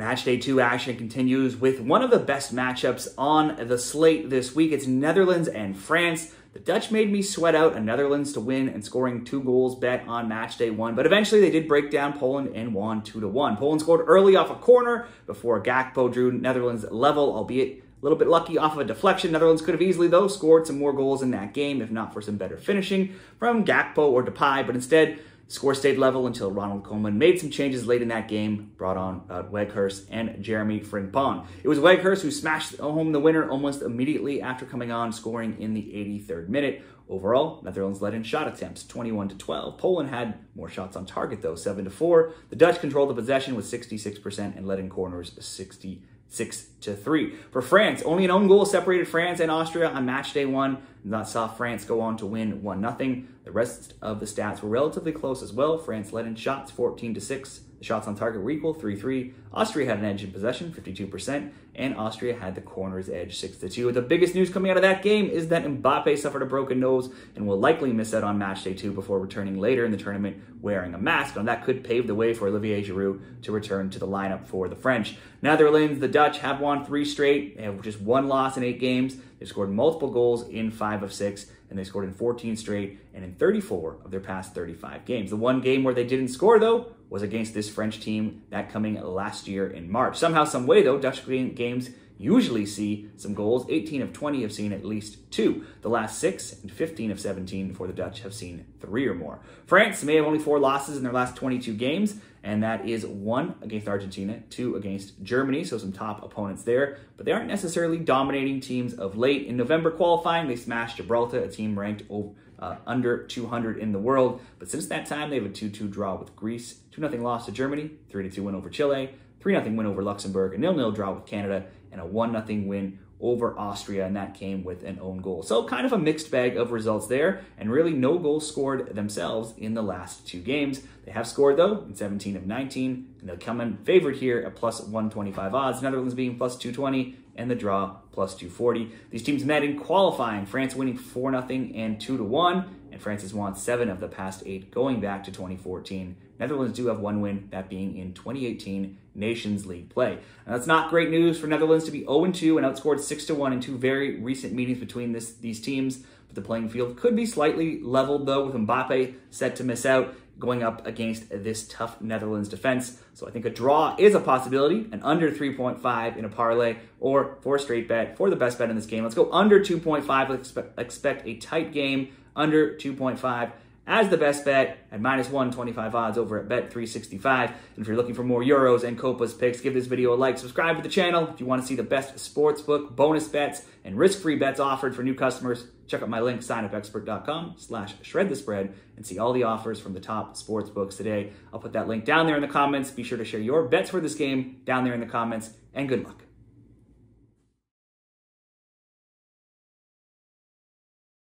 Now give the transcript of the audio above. Match day 2 action continues with one of the best matchups on the slate this week. It's Netherlands and France. The Dutch made me sweat out a Netherlands to win and scoring 2 goals bet on match day 1, but eventually they did break down Poland and won 2-1. Poland scored early off a corner before Gakpo drew Netherlands level, albeit a little bit lucky off of a deflection. Netherlands could have easily, though, scored some more goals in that game, if not for some better finishing from Gakpo or Depay, but instead, score stayed level until Ronald Koeman made some changes late in that game, brought on Wegahorst and Jeremy Frimpong. It was Wegahorst who smashed home the winner almost immediately after coming on, scoring in the 83rd minute. Overall, Netherlands led in shot attempts, 21-12. Poland had more shots on target, though, 7-4. The Dutch controlled the possession with 66% and led in corners, 66-3. For France, only an own goal separated France and Austria on match day 1. That saw France go on to win 1-0. The rest of the stats were relatively close as well. France led in shots 14-6. The shots on target were equal, 3-3. Austria had an edge in possession, 52%, and Austria had the corners edge, 6-2. The biggest news coming out of that game is that Mbappe suffered a broken nose and will likely miss out on match day 2 before returning later in the tournament wearing a mask. And that could pave the way for Olivier Giroud to return to the lineup for the French. Netherlands, the Dutch have won 3 straight. They have just 1 loss in 8 games. They've scored multiple goals in 5 of 6, and they scored in 14 straight and in 34 of their past 35 games. The one game where they didn't score, though, was against this French team, that coming last year in March. Somehow, some way, though, Dutch games usually see some goals. 18 of 20 have seen at least 2. The last 6 and 15 of 17 for the Dutch have seen 3 or more. France may have only 4 losses in their last 22 games, and that is 1 against Argentina, 2 against Germany, so some top opponents there. But they aren't necessarily dominating teams of late. In November qualifying, they smashed Gibraltar, a team ranked under 200 in the world. But since that time, they have a 2-2 draw with Greece, 2-0 loss to Germany, 3-2 win over Chile, 3-0 win over Luxembourg, a 0-0 draw with Canada, and a 1-0 win over Austria, and that came with an own goal. So kind of a mixed bag of results there, and really no goals scored themselves in the last 2 games. They have scored, though, in 17 of 19, and they'll come in favored here at +125 odds, Netherlands being +220, and the draw +240. These teams met in qualifying, France winning 4-0 and 2-1, and France has won 7 of the past 8 going back to 2014. Netherlands do have 1 win, that being in 2018 Nations League play. And that's not great news for Netherlands to be 0-2 and outscored 6-1 in 2 very recent meetings between these teams. But the playing field could be slightly leveled, though, with Mbappe set to miss out, going up against this tough Netherlands defense. So I think a draw is a possibility, an under 3.5 in a parlay or for a straight bet for the best bet in this game. Let's go under 2.5. Expect a tight game, under 2.5 as the best bet at -125 odds over at Bet365. And if you're looking for more Euros and Copas picks, give this video a like, subscribe to the channel. If you want to see the best sportsbook, bonus bets, and risk-free bets offered for new customers, check out my link, signupexpert.com/shredthespread, and see all the offers from the top sportsbooks today. I'll put that link down there in the comments. Be sure to share your bets for this game down there in the comments, and good luck.